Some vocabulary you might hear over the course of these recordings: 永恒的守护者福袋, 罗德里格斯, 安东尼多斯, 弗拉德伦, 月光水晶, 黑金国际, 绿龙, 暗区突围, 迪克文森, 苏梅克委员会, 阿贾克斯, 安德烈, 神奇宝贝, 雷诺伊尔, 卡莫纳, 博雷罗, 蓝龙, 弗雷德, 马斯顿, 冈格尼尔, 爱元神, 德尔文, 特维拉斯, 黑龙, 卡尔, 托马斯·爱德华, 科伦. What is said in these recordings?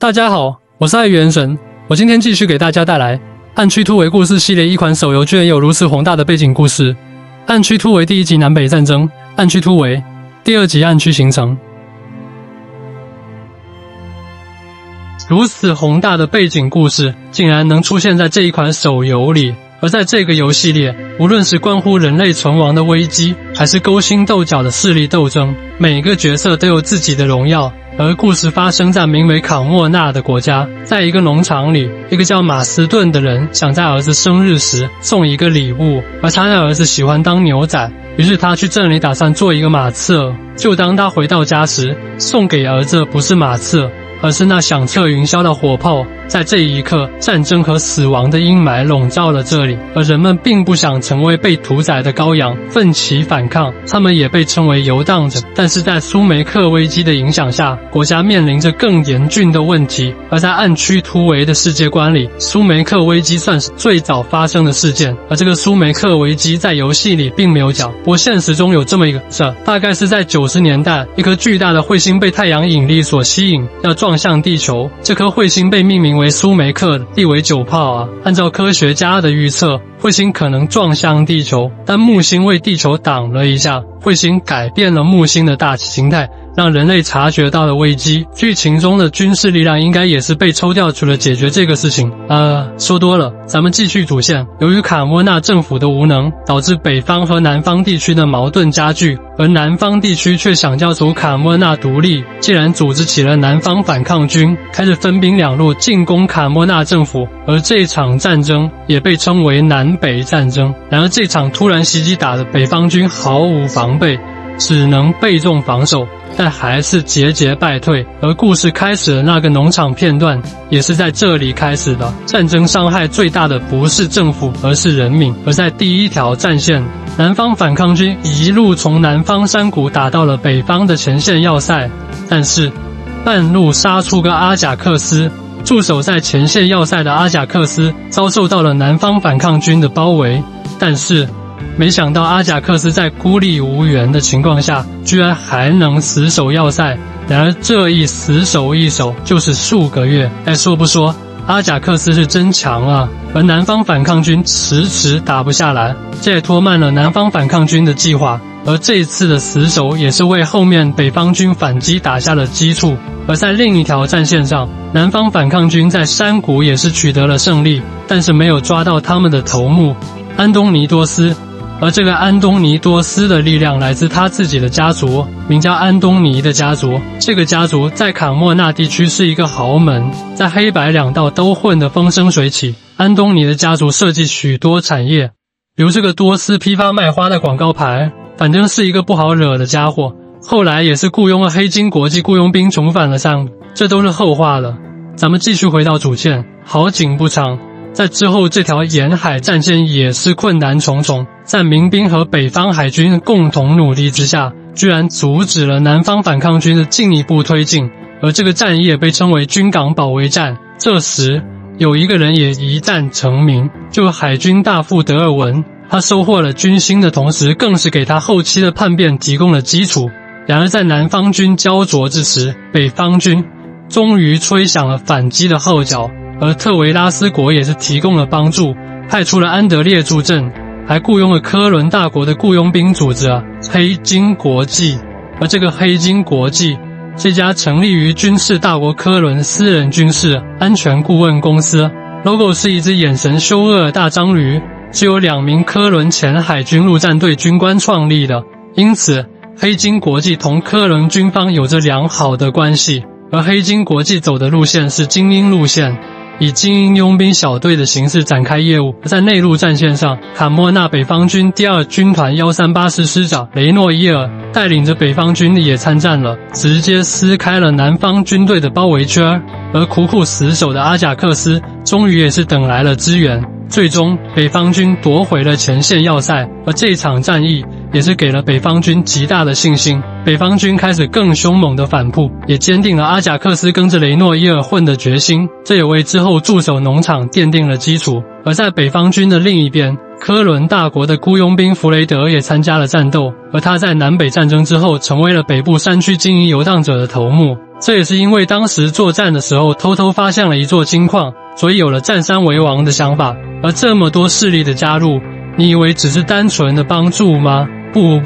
大家好，我是爱元神，我今天继续给大家带来《暗区突围故事系列》一款手游，居然有如此宏大的背景故事。《暗区突围》第一集南北战争，《暗区突围》第二集暗区形成。如此宏大的背景故事，竟然能出现在这一款手游里。而在这个游戏列，无论是关乎人类存亡的危机，还是勾心斗角的势力斗争，每个角色都有自己的荣耀。 而故事发生在名为卡莫纳的国家，在一个农场里，一个叫马斯顿的人想在儿子生日时送一个礼物，而他的儿子喜欢当牛仔，于是他去镇里打算做一个马刺耳。就当他回到家时，送给儿子不是马刺耳，而是那响彻云霄的火炮。在这一刻，战争和死亡的阴霾笼罩了这里，而人们并不想成为被屠宰的羔羊，奋起反抗。他们也被称为游荡者，但是在苏梅克危机的影响下， 国家面临着更严峻的问题，而在暗区突围的世界观里，苏梅克危机算是最早发生的事件。而这个苏梅克危机在游戏里并没有讲，不过现实中有这么一个事儿，大概是在90年代，一颗巨大的彗星被太阳引力所吸引，要撞向地球。这颗彗星被命名为苏梅克地为9炮啊。按照科学家的预测， 彗星可能撞向地球，但木星为地球挡了一下。彗星改变了木星的大气形态，让人类察觉到了危机。剧情中的军事力量应该也是被抽调去了解决这个事情。说多了，咱们继续主线。由于卡莫纳政府的无能，导致北方和南方地区的矛盾加剧，而南方地区却想要从卡莫纳独立，竟然组织起了南方反抗军，开始分兵两路进攻卡莫纳政府。而这场战争也被称为南北战争。然而，这场突然袭击打得北方军毫无防备，只能被动防守，但还是节节败退。而故事开始的那个农场片段也是在这里开始的。战争伤害最大的不是政府，而是人民。而在第一条战线， 南方反抗军一路从南方山谷打到了北方的前线要塞，但是半路杀出个阿贾克斯。 驻守在前线要塞的阿贾克斯遭受到了南方反抗军的包围，但是没想到阿贾克斯在孤立无援的情况下，居然还能死守要塞。然而这一死守就是数个月。哎，说不说，阿贾克斯是真强啊！而南方反抗军迟迟打不下来，这也拖慢了南方反抗军的计划。 而这次的死守也是为后面北方军反击打下了基础。而在另一条战线上，南方反抗军在山谷也是取得了胜利，但是没有抓到他们的头目安东尼多斯。而这个安东尼多斯的力量来自他自己的家族，名叫安东尼的家族。这个家族在卡莫纳地区是一个豪门，在黑白两道都混得风生水起。安东尼的家族设计许多产业，比如这个多斯批发卖花的广告牌。 反正是一个不好惹的家伙，后来也是雇佣了黑金国际雇佣兵重返了上古，这都是后话了。咱们继续回到主线。好景不长，在之后这条沿海战线也是困难重重，在民兵和北方海军共同努力之下，居然阻止了南方反抗军的进一步推进。而这个战役被称为军港保卫战。这时，有一个人也一战成名，就是海军大副德尔文。 他收获了军心的同时，更是给他后期的叛变提供了基础。然而，在南方军焦灼之时，北方军终于吹响了反击的号角，而特维拉斯国也是提供了帮助，派出了安德烈助阵，还雇佣了科伦大国的雇佣兵组织黑金国际。而这个黑金国际 这家成立于军事大国科伦私人军事安全顾问公司 ，logo 是一只眼神凶恶的大章鱼。 是由2名科伦前海军陆战队军官创立的，因此黑金国际同科伦军方有着良好的关系。而黑金国际走的路线是精英路线，以精英佣兵小队的形式展开业务。在内陆战线上，卡莫纳北方军第2军团138师师长雷诺伊尔带领着北方军也参战了，直接撕开了南方军队的包围圈。而苦苦死守的阿贾克斯终于也是等来了支援。 最终，北方军夺回了前线要塞，而这场战役也是给了北方军极大的信心。北方军开始更凶猛的反扑，也坚定了阿贾克斯跟着雷诺伊尔混的决心，这也为之后驻守农场奠定了基础。而在北方军的另一边， 科伦大国的雇佣兵弗雷德也参加了战斗，而他在南北战争之后成为了北部山区经营游荡者的头目。这也是因为当时作战的时候偷偷发现了一座金矿，所以有了占山为王的想法。而这么多势力的加入，你以为只是单纯的帮助吗？不，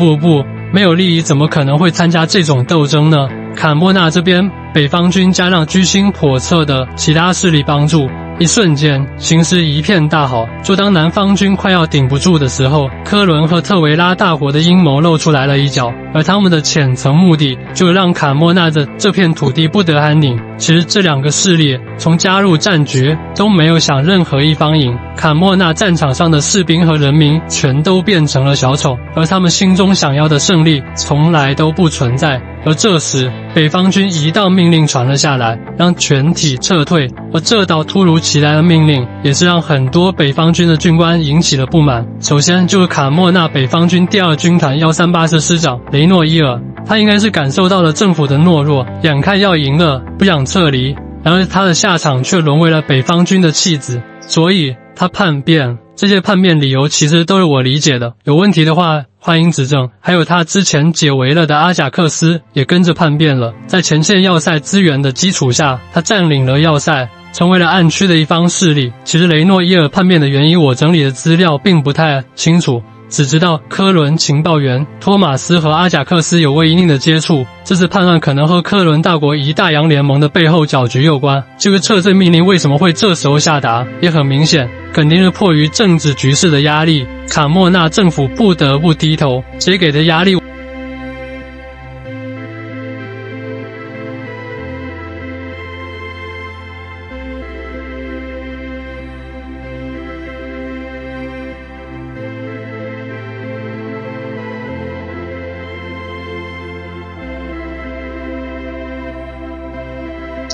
没有利益怎么可能会参加这种斗争呢？坎波纳这边，北方军加上居心叵测的其他势力帮助。 一瞬间，形势一片大好。就当南方军快要顶不住的时候，科伦和特维拉大火的阴谋露出来了一角，而他们的浅层目的，就让卡莫纳的这片土地不得安宁。其实这两个势力从加入战局都没有想任何一方赢，卡莫纳战场上的士兵和人民全都变成了小丑，而他们心中想要的胜利从来都不存在。 而这时，北方军一道命令传了下来，让全体撤退。而这道突如其来的命令，也是让很多北方军的军官引起了不满。首先就是卡莫纳北方军第二军团138师师长雷诺伊尔，他应该是感受到了政府的懦弱，眼看要赢了，不想撤离。然而他的下场却沦为了北方军的弃子，所以他叛变。这些叛变理由其实都是我理解的，有问题的话 欢迎指正，还有他之前解围了的阿贾克斯也跟着叛变了。在前线要塞资源的基础下，他占领了要塞，成为了暗区的一方势力。其实雷诺伊尔叛变的原因，我整理的资料并不太清楚，只知道科伦情报员托马斯和阿贾克斯有过一定的接触。这次叛乱可能和科伦大国一大洋联盟的背后搅局有关。这个撤退命令为什么会这时候下达，也很明显， 肯定是迫于政治局势的压力，卡莫纳政府不得不低头。谁给的压力？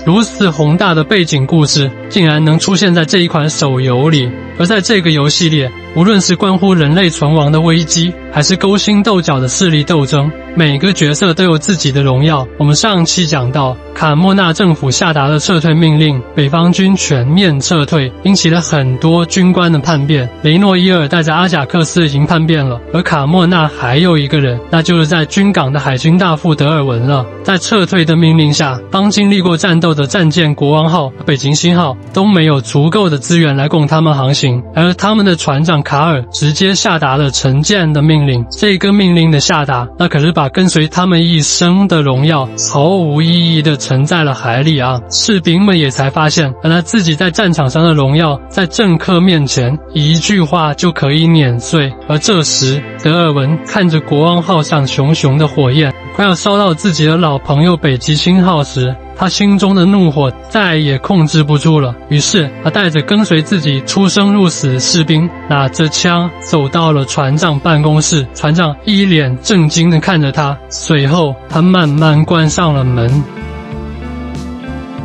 如此宏大的背景故事，竟然能出现在这一款手游里。而在这个游戏里，无论是关乎人类存亡的危机，还是勾心斗角的势力斗争，每个角色都有自己的荣耀。我们上期讲到，卡莫纳政府下达的撤退命令，北方军全面撤退，引起了很多军官的叛变。雷诺伊尔带着阿贾克斯已经叛变了，而卡莫纳还有一个人，那就是在军港的海军大副德尔文了。在撤退的命令下，当经历过战斗 的战舰国王号、北极星号都没有足够的资源来供他们航行，而他们的船长卡尔直接下达了沉舰的命令。这个命令的下达，那可是把跟随他们一生的荣耀毫无意义的沉在了海里啊！士兵们也才发现，原来自己在战场上的荣耀，在政客面前一句话就可以碾碎。而这时，德尔文看着国王号上熊熊的火焰，快要烧到自己的老朋友北极星号时， 他心中的怒火再也控制不住了，于是他带着跟随自己出生入死的士兵，拿着枪走到了船长办公室。船长一脸震惊地看着他，随后他慢慢关上了门。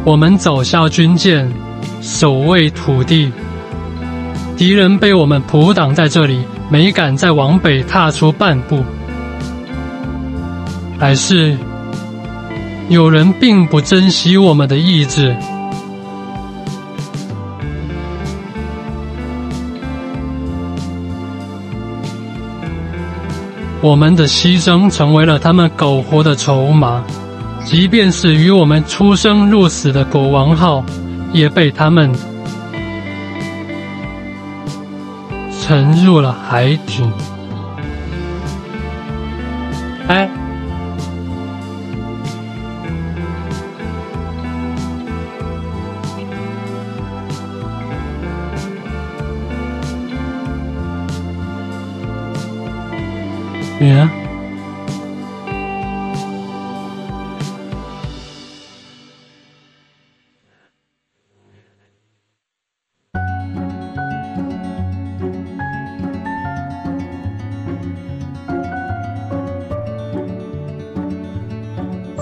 我们走下军舰，守卫土地。敌人被我们扑挡在这里，没敢再往北踏出半步。还是 有人并不珍惜我们的意志。我们的牺牲成为了他们苟活的筹码，即便是与我们出生入死的国王号，也被他们沉入了海底。哎。 Yeah.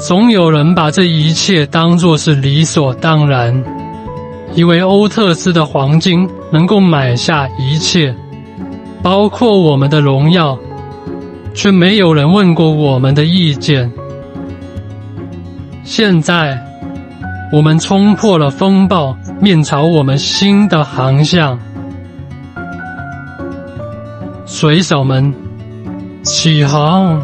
总有人把这一切当作是理所当然，以为欧特斯的黄金能够买下一切，包括我们的荣耀。 却没有人问过我们的意见。现在，我们冲破了风暴，面朝我们新的航向。水手们，起航！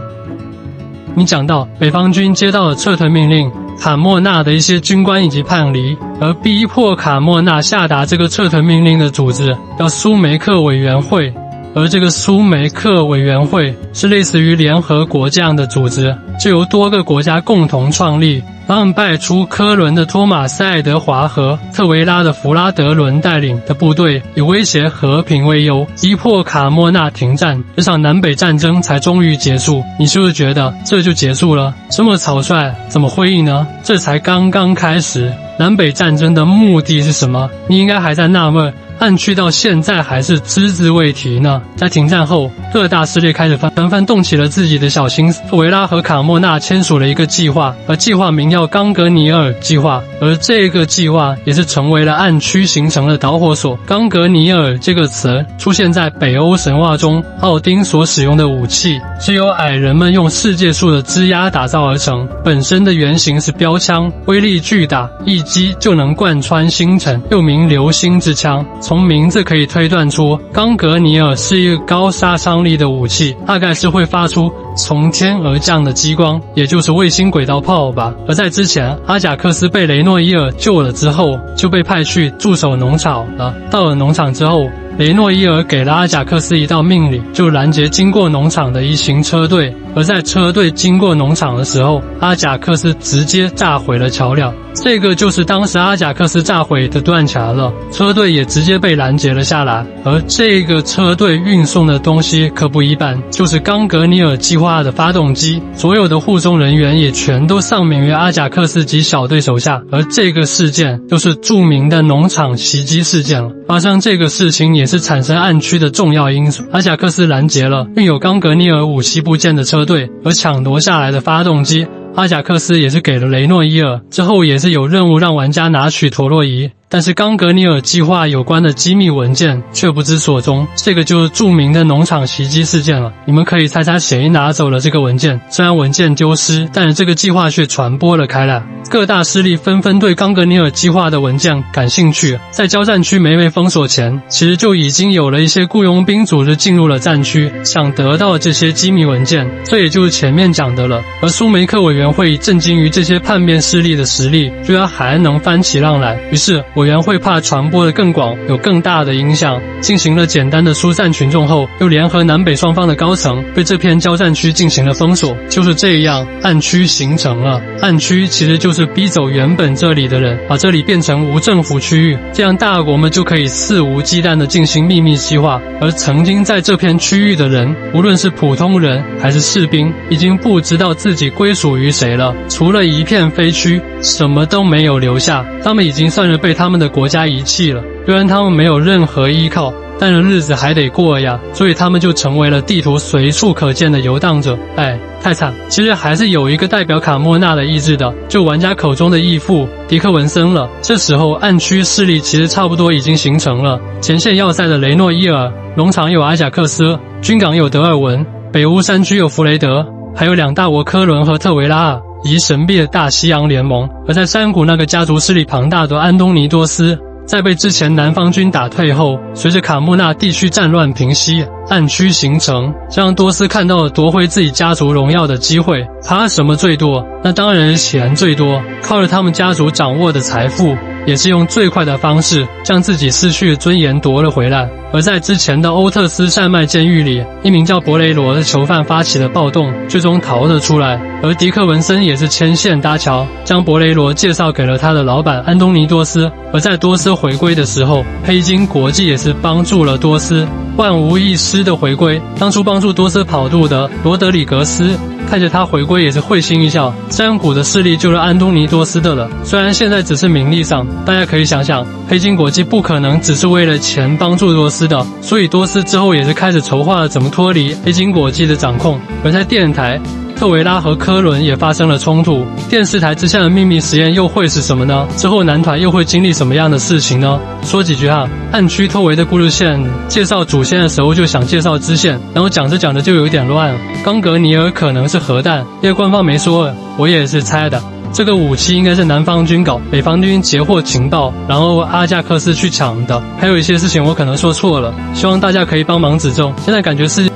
你讲到，北方军接到了撤退命令，卡莫纳的一些军官以及叛离，而逼迫卡莫纳下达这个撤退命令的组织叫苏梅克委员会。 而这个苏梅克委员会是类似于联合国这样的组织，是由多个国家共同创立，让拜出科伦的托马斯·爱德华和特维拉的弗拉德伦带领的部队，以威胁和平为由，逼迫卡莫纳停战，这场南北战争才终于结束。你是不是觉得这就结束了？这么草率，怎么会议呢？这才刚刚开始。南北战争的目的是什么？你应该还在纳闷。 暗区到现在还是只字未提呢。在停战后，各大势力开始纷纷动起了自己的小心思。特维拉和卡莫纳签署了一个计划，而计划名叫冈格尼尔计划。而这个计划也是成为了暗区形成的导火索。冈格尼尔这个词出现在北欧神话中，奥丁所使用的武器是由矮人们用世界树的枝丫打造而成，本身的原型是标枪，威力巨大，一击就能贯穿星辰，又名流星之枪。 从名字可以推断出，冈格尼尔是一个高杀伤力的武器，大概是会发出从天而降的激光，也就是卫星轨道炮吧。而在之前，阿贾克斯被雷诺伊尔救了之后，就被派去驻守农场了。到了农场之后， 雷诺伊尔给了阿贾克斯一道命令，就拦截经过农场的一行车队。而在车队经过农场的时候，阿贾克斯直接炸毁了桥梁。这个就是当时阿贾克斯炸毁的断桥了，车队也直接被拦截了下来。而这个车队运送的东西可不一般，就是冈格尼尔计划的发动机。所有的护送人员也全都丧命于阿贾克斯及小队手下。而这个事件就是著名的农场袭击事件了。发生这个事情也 是产生暗区的重要因素。阿贾克斯拦截了运有冈格尼尔武器部件的车队，而抢夺下来的发动机，阿贾克斯也是给了雷诺伊尔。之后也是有任务让玩家拿取陀螺仪，但是冈格尼尔计划有关的机密文件却不知所踪。这个就是著名的农场袭击事件了。你们可以猜猜谁拿走了这个文件？虽然文件丢失，但是这个计划却传播了开来。 各大势力纷纷对冈格尼尔计划的文件感兴趣。在交战区没被封锁前，其实就已经有了一些雇佣兵组织进入了战区，想得到这些机密文件。这也就是前面讲的了。而苏梅克委员会震惊于这些叛变势力的实力，居然还能翻起浪来。于是委员会怕传播的更广，有更大的影响，进行了简单的疏散群众后，又联合南北双方的高层，对这片交战区进行了封锁。就是这样，暗区形成了。暗区其实就是 逼走原本这里的人，把这里变成无政府区域，这样大国们就可以肆无忌惮地进行秘密计划。而曾经在这片区域的人，无论是普通人还是士兵，已经不知道自己归属于谁了，除了一片废墟，什么都没有留下。他们已经算是被他们的国家遗弃了，虽然他们没有任何依靠， 但是日子还得过呀，所以他们就成为了地图随处可见的游荡者。哎，太惨！其实还是有一个代表卡莫纳的意志的，就玩家口中的义父迪克文森了。这时候暗区势力其实差不多已经形成了，前线要塞的雷诺伊尔，农场有阿贾克斯，军港有德尔文，北乌山区有弗雷德，还有两大国科伦和特维拉尔 以神秘的大西洋联盟。而在山谷那个家族势力庞大的安东尼多斯， 在被之前南方军打退后，随着卡莫纳地区战乱平息，暗区形成，这让多斯看到了夺回自己家族荣耀的机会。他什么最多？那当然是钱最多，靠着他们家族掌握的财富， 也是用最快的方式将自己失去的尊严夺了回来。而在之前的欧特斯山脉监狱里，一名叫博雷罗的囚犯发起了暴动，最终逃了出来。而迪克文森也是牵线搭桥，将博雷罗介绍给了他的老板安东尼多斯。而在多斯回归的时候，黑金国际也是帮助了多斯万无一失的回归。当初帮助多斯跑路的罗德里格斯 看着他回归也是会心一笑，山谷的势力就是安东尼多斯的了。虽然现在只是名义上，大家可以想想，黑金国际不可能只是为了钱帮助多斯的，所以多斯之后也是开始筹划了怎么脱离黑金国际的掌控。而在电台， 特维拉和科伦也发生了冲突，电视台之下的秘密实验又会是什么呢？之后男团又会经历什么样的事情呢？说几句哈，暗区突围的故事线介绍主线的时候就想介绍支线，然后讲着讲着就有点乱。冈格尼尔可能是核弹，因为官方没说，我也是猜的。 这个武器应该是南方军搞，北方军截获情报，然后阿贾克斯去抢的。还有一些事情我可能说错了，希望大家可以帮忙指正。现在感觉世界